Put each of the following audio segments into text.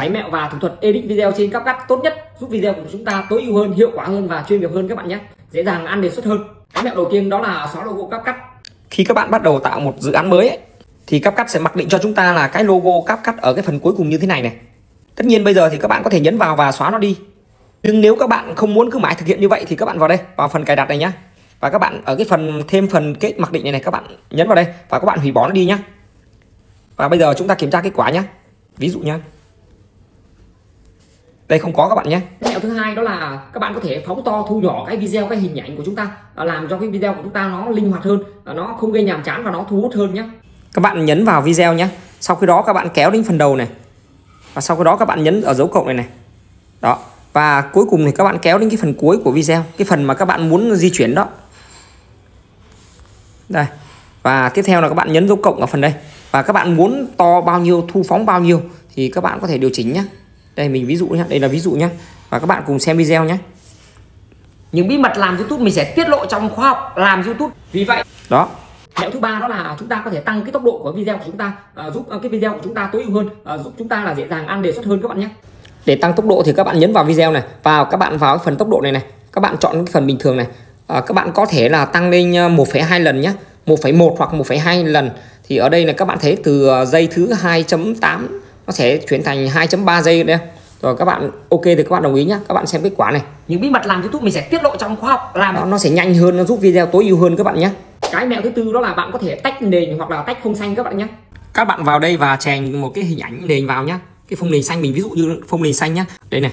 máy mẹo và thủ thuật edit video trên CapCut tốt nhất, giúp video của chúng ta tối ưu hơn, hiệu quả hơn và chuyên nghiệp hơn các bạn nhé, dễ dàng ăn đề xuất hơn. Cái mẹo đầu tiên đó là xóa logo CapCut. Khi các bạn bắt đầu tạo một dự án mới ấy, thì CapCut sẽ mặc định cho chúng ta là cái logo CapCut ở cái phần cuối cùng như thế này này. Tất nhiên bây giờ thì các bạn có thể nhấn vào và xóa nó đi. Nhưng nếu các bạn không muốn cứ mãi thực hiện như vậy thì các bạn vào đây, vào phần cài đặt này nhá. Và các bạn ở cái phần thêm phần cái mặc định này các bạn nhấn vào đây và các bạn hủy bỏ nó đi nhá. Và bây giờ chúng ta kiểm tra kết quả nhá. Ví dụ nhá. Đây không có các bạn nhé. Mẹo thứ hai đó là các bạn có thể phóng to thu nhỏ cái video, cái hình ảnh của chúng ta, làm cho cái video của chúng ta nó linh hoạt hơn, nó không gây nhàm chán và nó thu hút hơn nhé. Các bạn nhấn vào video nhé. Sau khi đó các bạn kéo đến phần đầu này. Và sau khi đó các bạn nhấn ở dấu cộng này này. Đó. Và cuối cùng thì các bạn kéo đến cái phần cuối của video, cái phần mà các bạn muốn di chuyển đó. Đây. Và tiếp theo là các bạn nhấn dấu cộng ở phần đây. Và các bạn muốn to bao nhiêu, thu phóng bao nhiêu thì các bạn có thể điều chỉnh nhé. Đây mình ví dụ nhé, đây là ví dụ nhé. Và các bạn cùng xem video nhé. Những bí mật làm YouTube mình sẽ tiết lộ trong khóa học làm YouTube. Vì vậy, đó. Mẹo thứ ba đó là chúng ta có thể tăng cái tốc độ của video của chúng ta, giúp cái video của chúng ta tối ưu hơn, giúp chúng ta là dễ dàng ăn đề xuất hơn các bạn nhé. Để tăng tốc độ thì các bạn nhấn vào video này, và các bạn vào cái phần tốc độ này này, các bạn chọn cái phần bình thường này. Các bạn có thể là tăng lên 1,2 lần nhé, 1,1 hoặc 1,2 lần. Thì ở đây là các bạn thấy từ giây thứ 2.8 nó sẽ chuyển thành 2.3 giây đây. Rồi các bạn ok thì các bạn đồng ý nhé. Các bạn xem kết quả này. Những bí mật làm YouTube mình sẽ tiết lộ trong khóa học làm đó, nó sẽ nhanh hơn, nó giúp video tối ưu hơn các bạn nhé. Cái mẹo thứ tư đó là bạn có thể tách nền hoặc là tách phông xanh các bạn nhé. Các bạn vào đây và chèn một cái hình ảnh nền vào nhé. Cái phông nền xanh, mình ví dụ như phông nền xanh nhé. Đây này,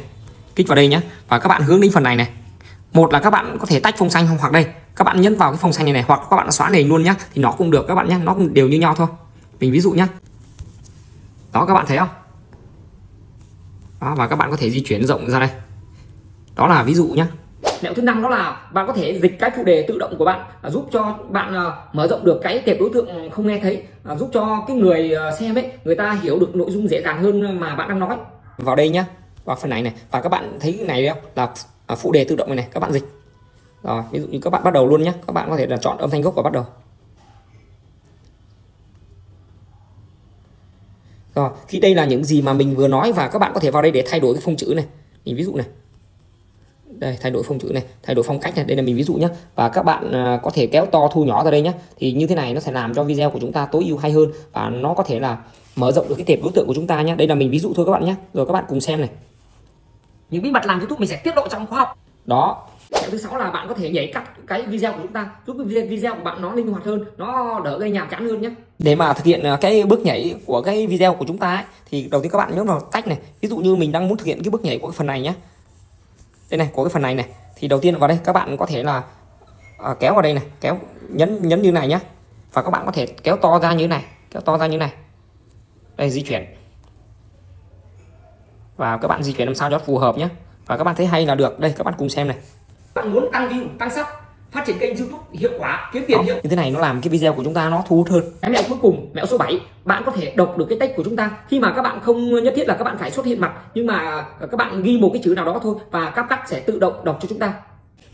kích vào đây nhé. Và các bạn hướng đến phần này này. Một là các bạn có thể tách phông xanh không, hoặc đây các bạn nhấn vào cái phông xanh này này, hoặc các bạn xóa nền luôn nhé. Thì nó cũng được các bạn nhé, nó cũng đều như nhau thôi. Mình ví dụ nhé. Đó các bạn thấy không? Đó, và các bạn có thể di chuyển rộng ra đây. Đó là ví dụ nhé. Mẹo thứ năm đó là bạn có thể dịch cái phụ đề tự động của bạn, giúp cho bạn mở rộng được cái tệp đối tượng không nghe thấy, giúp cho cái người xem ấy, người ta hiểu được nội dung dễ dàng hơn mà bạn đang nói. Vào đây nhá, vào phần này này, và các bạn thấy cái này không? Là phụ đề tự động này này, các bạn dịch. Rồi, ví dụ như các bạn bắt đầu luôn nhá, các bạn có thể là chọn âm thanh gốc và bắt đầu. Rồi, khi đây là những gì mà mình vừa nói, và các bạn có thể vào đây để thay đổi cái phông chữ này. Mình ví dụ này. Đây, thay đổi phông chữ này, thay đổi phong cách này, đây là mình ví dụ nhé. Và các bạn có thể kéo to thu nhỏ ra đây nhé. Thì như thế này nó sẽ làm cho video của chúng ta tối ưu hay hơn, và nó có thể là mở rộng được cái tệp đối tượng của chúng ta nhé. Đây là mình ví dụ thôi các bạn nhé. Rồi các bạn cùng xem này. Những bí mật làm YouTube mình sẽ tiết lộ trong khóa học. Đó. Mẹo thứ sáu là bạn có thể nhảy cắt cái video của chúng ta, giúp video của bạn nó linh hoạt hơn, nó đỡ gây nhàm chán hơn nhé. Để mà thực hiện cái bước nhảy của cái video của chúng ta ấy, thì đầu tiên các bạn nhấn vào tách này. Ví dụ như mình đang muốn thực hiện cái bước nhảy của cái phần này nhé. Đây này, có cái phần này này, thì đầu tiên vào đây các bạn có thể là kéo vào đây này, kéo nhấn như này nhá. Và các bạn có thể kéo to ra như thế này, kéo to ra như này. Đây di chuyển. Và các bạn di chuyển làm sao cho phù hợp nhé. Và các bạn thấy hay là được. Đây các bạn cùng xem này. Bạn muốn tăng view, tăng sub, phát triển kênh YouTube hiệu quả, kiếm tiền như thế này nó làm cái video của chúng ta nó thu hút hơn. Cái mẹo cuối cùng, mẹo số 7, bạn có thể đọc được cái text của chúng ta, khi mà các bạn không nhất thiết là các bạn phải xuất hiện mặt, nhưng mà các bạn ghi một cái chữ nào đó thôi và CapCut sẽ tự động đọc cho chúng ta.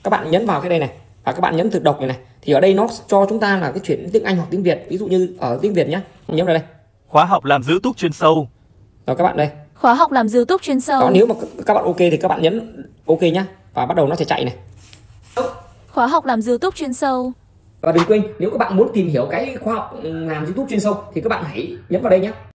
Các bạn nhấn vào cái đây này và các bạn nhấn tự đọc này này, thì ở đây nó cho chúng ta là cái chuyển tiếng Anh hoặc tiếng Việt, ví dụ như ở tiếng Việt nhá. Nhấn vào đây. Khóa học làm YouTube chuyên sâu. Rồi các bạn đây. Khóa học làm YouTube chuyên sâu. Đó, nếu mà các bạn ok thì các bạn nhấn ok nhá, và bắt đầu nó sẽ chạy này. Khóa học làm YouTube chuyên sâu. Và đừng quên, nếu các bạn muốn tìm hiểu cái khóa học làm YouTube chuyên sâu thì các bạn hãy nhấn vào đây nhé.